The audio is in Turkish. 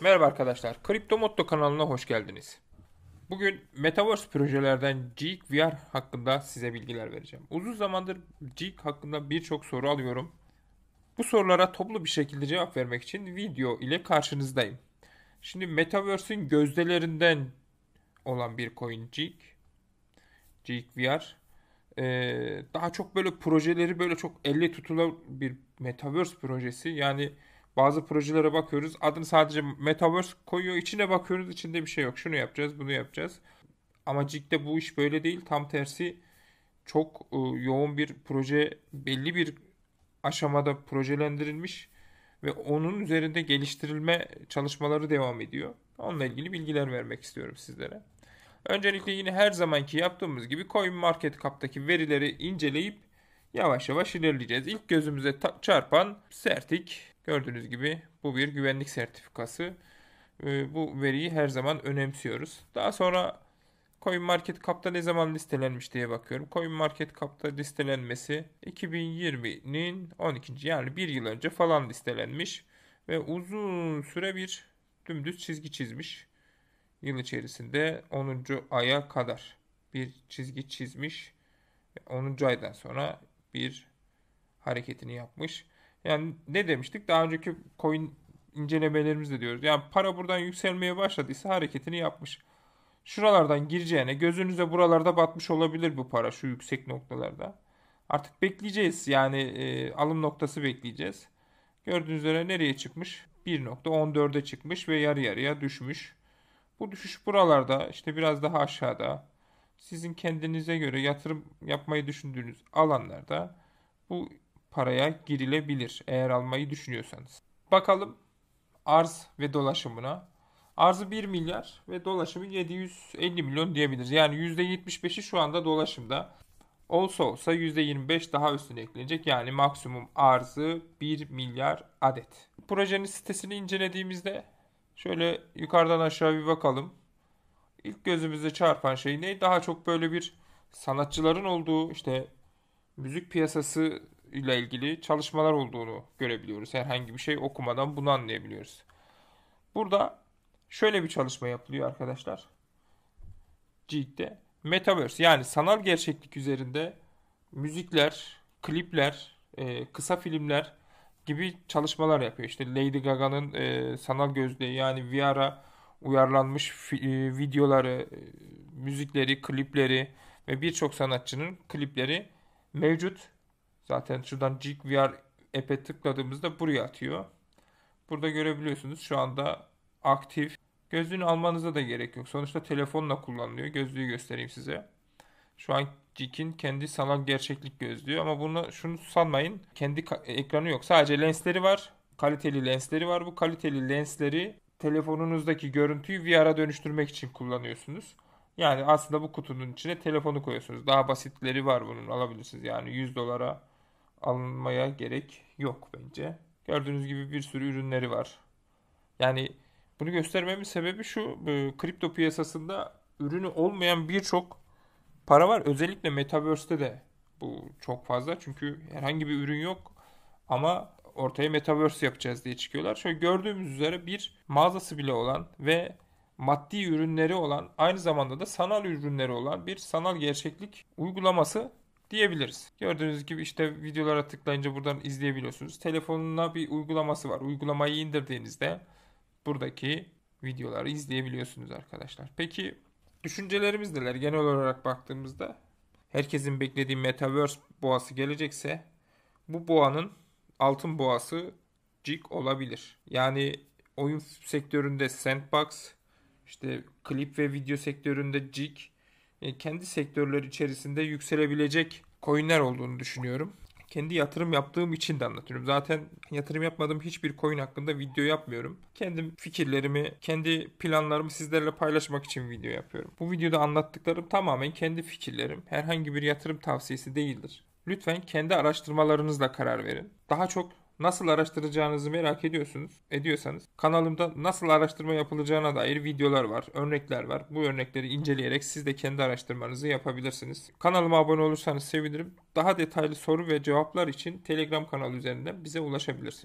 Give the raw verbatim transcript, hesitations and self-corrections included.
Merhaba arkadaşlar, KriptoMotto kanalına hoş geldiniz. Bugün Metaverse projelerden Jig V R hakkında size bilgiler vereceğim. Uzun zamandır Jig hakkında birçok soru alıyorum. Bu sorulara toplu bir şekilde cevap vermek için video ile karşınızdayım. Şimdi Metaverse'ün gözdelerinden olan bir coin Jig. Jig V R. Ee, daha çok böyle projeleri böyle çok elle tutulan bir Metaverse projesi. Yani bazı projelere bakıyoruz, adını sadece Metaverse koyuyor, içine bakıyoruz, içinde bir şey yok. Şunu yapacağız, bunu yapacağız. Ama Jig'de bu iş böyle değil. Tam tersi, çok yoğun bir proje, belli bir aşamada projelendirilmiş ve onun üzerinde geliştirilme çalışmaları devam ediyor. Onunla ilgili bilgiler vermek istiyorum sizlere. Öncelikle yine her zamanki yaptığımız gibi CoinMarketCap'taki verileri inceleyip yavaş yavaş ilerleyeceğiz. İlk gözümüze çarpan sertik. Gördüğünüz gibi bu bir güvenlik sertifikası. Bu veriyi her zaman önemsiyoruz. Daha sonra CoinMarketCap'ta ne zaman listelenmiş diye bakıyorum. CoinMarketCap'ta listelenmesi iki bin yirminin on ikinci yani bir yıl önce falan listelenmiş. Ve uzun süre bir dümdüz çizgi çizmiş. Yıl içerisinde onuncu aya kadar bir çizgi çizmiş. onuncu aydan sonra bir hareketini yapmış. Yani ne demiştik? Daha önceki coin incelemelerimizde diyoruz. Yani para buradan yükselmeye başladıysa hareketini yapmış. Şuralardan gireceğine, gözünüze buralarda batmış olabilir bu para, şu yüksek noktalarda. Artık bekleyeceğiz. Yani e, alım noktası bekleyeceğiz. Gördüğünüz üzere nereye çıkmış? bir nokta on dört'e çıkmış ve yarı yarıya düşmüş. Bu düşüş buralarda, işte biraz daha aşağıda. Sizin kendinize göre yatırım yapmayı düşündüğünüz alanlarda bu paraya girilebilir, eğer almayı düşünüyorsanız. Bakalım arz ve dolaşımına. Arzı bir milyar ve dolaşımı yedi yüz elli milyon diyebiliriz. Yani yüzde yetmiş beş'i şu anda dolaşımda. Olsa olsa yüzde yirmi beş daha üstüne eklenecek. Yani maksimum arzı bir milyar adet. Projenin sitesini incelediğimizde şöyle yukarıdan aşağı bir bakalım. İlk gözümüze çarpan şey ne? Daha çok böyle bir sanatçıların olduğu, işte müzik piyasası ile ilgili çalışmalar olduğunu görebiliyoruz. Herhangi bir şey okumadan bunu anlayabiliyoruz. Burada şöyle bir çalışma yapılıyor arkadaşlar. Jig'de Metaverse, yani sanal gerçeklik üzerinde müzikler, klipler, kısa filmler gibi çalışmalar yapıyor. İşte Lady Gaga'nın sanal gözlüğü, yani V R'a uyarlanmış videoları, müzikleri, klipleri ve birçok sanatçının klipleri mevcut. Zaten şuradan Jig V R app'e tıkladığımızda buraya atıyor. Burada görebiliyorsunuz, şu anda aktif. Gözlüğünü almanıza da gerek yok. Sonuçta telefonla kullanılıyor. Gözlüğü göstereyim size. Şu an Jig'in kendi sanal gerçeklik gözlüğü, ama bunu şunu sanmayın. Kendi ekranı yok. Sadece lensleri var. Kaliteli lensleri var. Bu kaliteli lensleri telefonunuzdaki görüntüyü V R'a dönüştürmek için kullanıyorsunuz. Yani aslında bu kutunun içine telefonu koyuyorsunuz. Daha basitleri var bunun. Alabilirsiniz. Yani yüz dolara alınmaya gerek yok bence. Gördüğünüz gibi bir sürü ürünleri var. Yani bunu göstermemin sebebi şu: kripto piyasasında ürünü olmayan birçok para var. Özellikle Metaverse'de de bu çok fazla. Çünkü herhangi bir ürün yok ama ortaya Metaverse yapacağız diye çıkıyorlar. Şöyle gördüğümüz üzere bir mağazası bile olan ve maddi ürünleri olan, aynı zamanda da sanal ürünleri olan bir sanal gerçeklik uygulaması diyebiliriz. Gördüğünüz gibi işte videolara tıklayınca buradan izleyebiliyorsunuz. Telefonuna bir uygulaması var. Uygulamayı indirdiğinizde buradaki videoları izleyebiliyorsunuz arkadaşlar. Peki düşüncelerimiz neler? Genel olarak baktığımızda herkesin beklediği Metaverse boğası gelecekse, bu boğanın altın boğası Jig olabilir. Yani oyun sektöründe Sandbox, işte klip ve video sektöründe Jig, kendi sektörler içerisinde yükselebilecek coinler olduğunu düşünüyorum. Kendi yatırım yaptığım için de anlatıyorum. Zaten yatırım yapmadığım hiçbir coin hakkında video yapmıyorum. Kendim fikirlerimi, kendi planlarımı sizlerle paylaşmak için video yapıyorum. Bu videoda anlattıklarım tamamen kendi fikirlerim. Herhangi bir yatırım tavsiyesi değildir. Lütfen kendi araştırmalarınızla karar verin. Daha çok nasıl araştıracağınızı merak ediyorsunuz, ediyorsanız kanalımda nasıl araştırma yapılacağına dair videolar var, örnekler var. Bu örnekleri inceleyerek siz de kendi araştırmanızı yapabilirsiniz. Kanalıma abone olursanız sevinirim. Daha detaylı soru ve cevaplar için Telegram kanalı üzerinden bize ulaşabilirsiniz.